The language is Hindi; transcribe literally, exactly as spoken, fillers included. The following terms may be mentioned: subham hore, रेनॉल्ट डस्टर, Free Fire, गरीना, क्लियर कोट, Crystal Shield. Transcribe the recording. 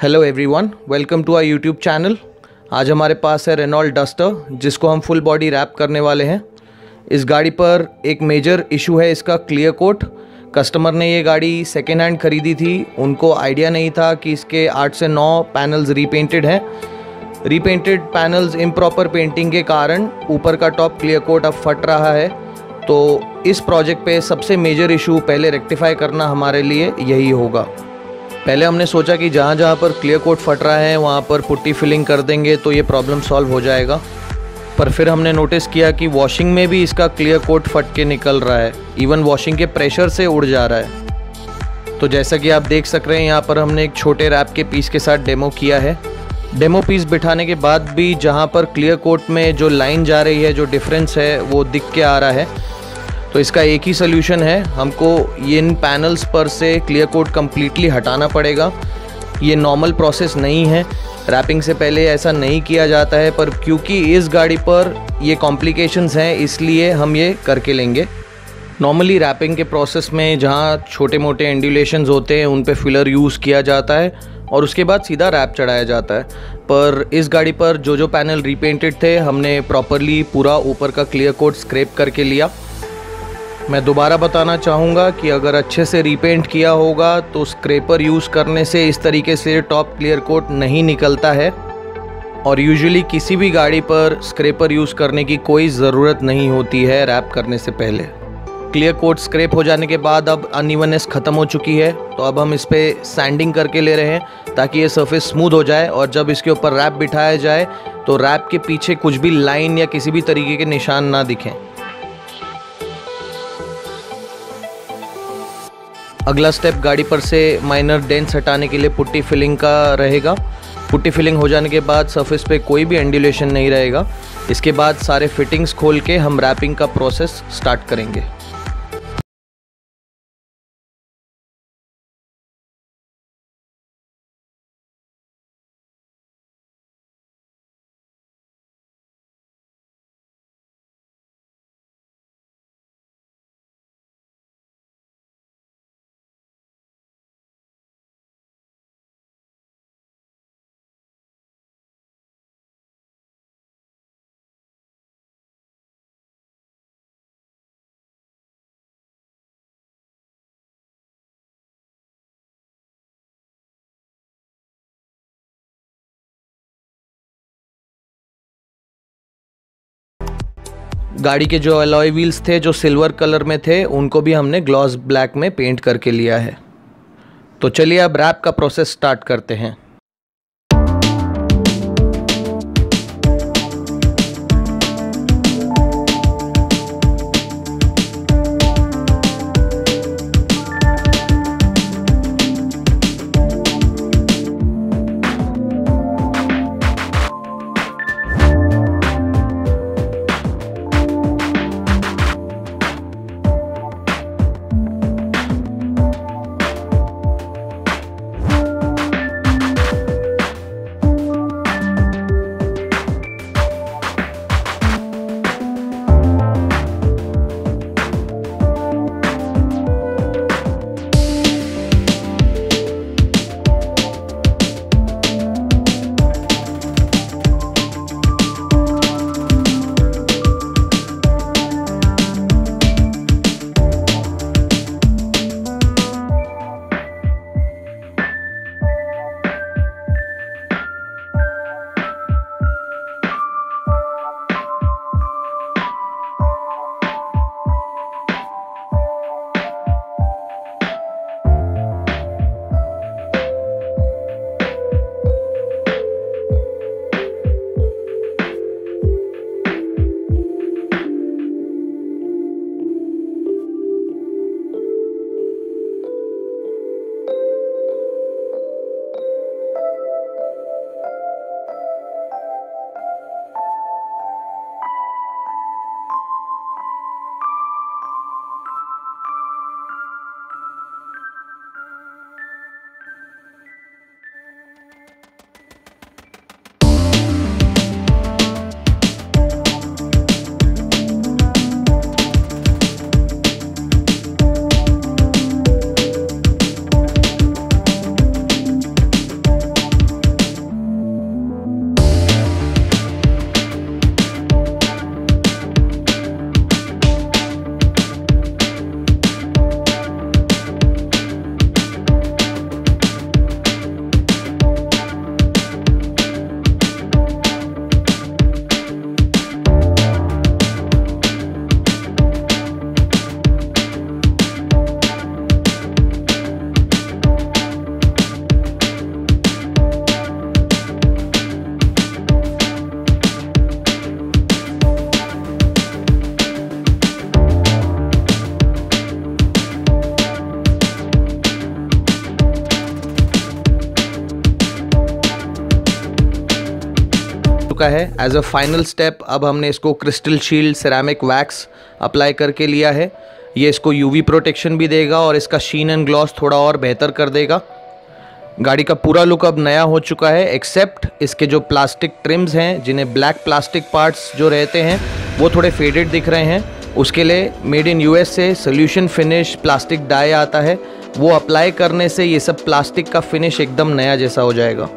Hello everyone, welcome to our YouTube channel. आज हमारे पास है रेनॉल्ट डस्टर, जिसको हम फुल बॉडी रैप करने वाले हैं। इस गाड़ी पर एक मेजर इशू है इसका क्लियर कोट। कस्टमर ने ये गाड़ी सेकेंड हैंड खरीदी थी, उनको आइडिया नहीं था कि इसके आठ से नौ पैनल्स रीपेंटेड हैं। रीपेंटेड पैनल्स इम्प्रॉपर पेंटिंग के कारण ऊपर का टॉप क्लियर कोट अब फट रहा है। तो इस प्रोजेक्ट पे सबसे मेजर इशू पहले रेक्टिफाई करना हमारे लिए यही होगा। पहले हमने सोचा कि जहाँ जहाँ पर क्लियर कोट फट रहा है वहाँ पर पुट्टी फिलिंग कर देंगे तो ये प्रॉब्लम सॉल्व हो जाएगा, पर फिर हमने नोटिस किया कि वॉशिंग में भी इसका क्लियर कोट फट के निकल रहा है, इवन वॉशिंग के प्रेशर से उड़ जा रहा है। तो जैसा कि आप देख सक रहे हैं, यहाँ पर हमने एक छोटे रैप के पीस के साथ डेमो किया है। डेमो पीस बिठाने के बाद भी जहाँ पर क्लियर कोट में जो लाइन जा रही है, जो डिफरेंस है वो दिख के आ रहा है। तो इसका एक ही सल्यूशन है, हमको इन पैनल्स पर से क्लियर कोट कम्प्लीटली हटाना पड़ेगा। ये नॉर्मल प्रोसेस नहीं है, रैपिंग से पहले ऐसा नहीं किया जाता है, पर क्योंकि इस गाड़ी पर ये कॉम्प्लिकेशंस हैं इसलिए हम ये करके लेंगे। नॉर्मली रैपिंग के प्रोसेस में जहाँ छोटे मोटे एंडुलेशंस होते हैं उन पे फिलर यूज़ किया जाता है और उसके बाद सीधा रैप चढ़ाया जाता है, पर इस गाड़ी पर जो जो पैनल रीपेंटेड थे हमने प्रॉपरली पूरा ऊपर का क्लियर कोट स्क्रैप करके लिया। मैं दोबारा बताना चाहूँगा कि अगर अच्छे से रीपेंट किया होगा तो स्क्रैपर यूज़ करने से इस तरीके से टॉप क्लियर कोट नहीं निकलता है, और यूजुअली किसी भी गाड़ी पर स्क्रैपर यूज़ करने की कोई ज़रूरत नहीं होती है रैप करने से पहले। क्लियर कोट स्क्रैप हो जाने के बाद अब अनइवननेस ख़त्म हो चुकी है, तो अब हम इस पर सैंडिंग करके ले रहे हैं ताकि ये सरफेस स्मूथ हो जाए, और जब इसके ऊपर रैप बिठाया जाए तो रैप के पीछे कुछ भी लाइन या किसी भी तरीके के निशान ना दिखें। अगला स्टेप गाड़ी पर से माइनर डेंट्स हटाने के लिए पुट्टी फिलिंग का रहेगा। पुट्टी फिलिंग हो जाने के बाद सरफेस पे कोई भी एंडुलेशन नहीं रहेगा। इसके बाद सारे फिटिंग्स खोल के हम रैपिंग का प्रोसेस स्टार्ट करेंगे। गाड़ी के जो अलॉय व्हील्स थे जो सिल्वर कलर में थे उनको भी हमने ग्लॉस ब्लैक में पेंट करके लिया है। तो चलिए अब रैप का प्रोसेस स्टार्ट करते हैं। चुका है। एज अ फाइनल स्टेप अब हमने इसको crystal shield ceramic wax apply करके लिया है। ये इसको यूवी प्रोटेक्शन भी देगा और इसका शीन एंड ग्लॉस थोड़ा और बेहतर कर देगा। गाड़ी का पूरा लुक अब नया हो चुका है, एक्सेप्ट इसके जो प्लास्टिक ट्रिम्स हैं, जिन्हें ब्लैक प्लास्टिक पार्ट्स जो रहते हैं वो थोड़े फेडेड दिख रहे हैं, उसके लिए मेड इन यूएस से सोल्यूशन फिनिश प्लास्टिक डाई आता है, वो अप्लाई करने से ये सब प्लास्टिक का फिनिश एकदम नया जैसा हो जाएगा।